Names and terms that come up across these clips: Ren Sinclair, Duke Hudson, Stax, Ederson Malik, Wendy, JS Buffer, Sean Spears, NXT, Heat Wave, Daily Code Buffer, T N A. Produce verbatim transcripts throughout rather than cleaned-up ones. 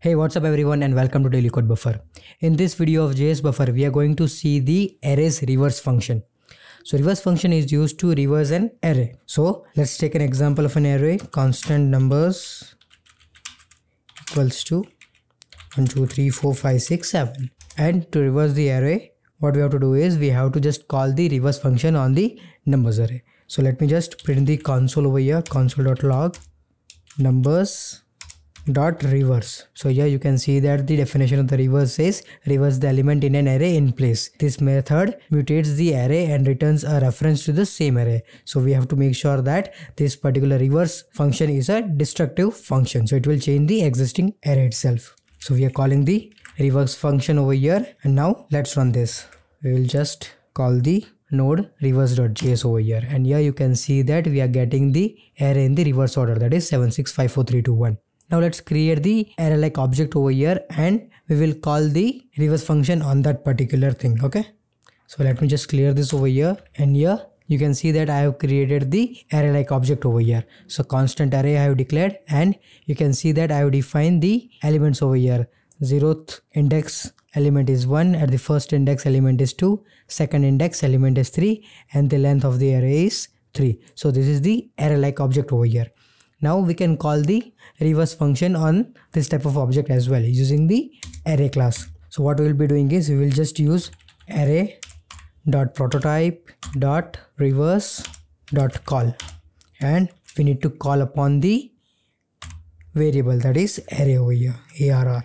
Hey, what's up everyone, and welcome to Daily Code Buffer. In this video of J S Buffer, we are going to see the array's reverse function. So reverse function is used to reverse an array. So let's take an example of an array, constant numbers equals to one, two, three, four, five, six, seven. And to reverse the array, what we have to do is we have to just call the reverse function on the numbers array. So let me just print the console over here, console.log numbers dot reverse. So here you can see that the definition of the reverse is reverse the element in an array in place. This method mutates the array and returns a reference to the same array. So we have to make sure that this particular reverse function is a destructive function. So it will change the existing array itself. So we are calling the reverse function over here, and now let's run this. We will just call the node reverse.js over here, and here you can see that we are getting the array in the reverse order, that is seven six five four three two one. Now let's create the array like object over here, and we will call the reverse function on that particular thing. Okay, so let me just clear this over here, and here you can see that I have created the array like object over here. So constant array I have declared, and you can see that I have defined the elements over here. Zeroth index element is one, at the first index element is two, second index element is three, and the length of the array is three. So this is the array like object over here. Now we can call the reverse function on this type of object as well using the array class. So what we will be doing is we will just use array dot prototype dot reverse dot call, and we need to call upon the variable, that is array over here, arr.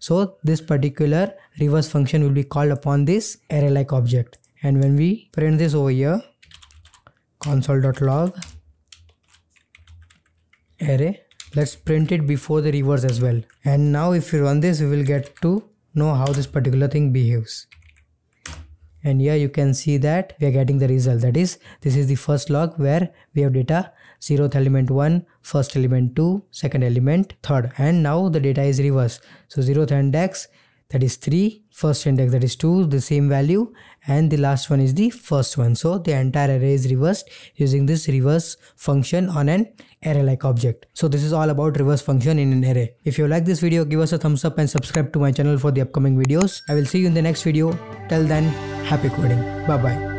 So this particular reverse function will be called upon this array like object, and when we print this over here, console.log array, let's print it before the reverse as well. And now if you run this, we will get to know how this particular thing behaves, and here you can see that we are getting the result, that is this is the first log where we have data zeroth element one, first element two, second element third, and now the data is reversed. So zeroth index, that is three, first index, that is two, the same value, and the last one is the first one. So the entire array is reversed using this reverse function on an array like object. So this is all about reverse function in an array. If you like this video, give us a thumbs up and subscribe to my channel for the upcoming videos. I will see you in the next video. Till then, happy coding. Bye bye.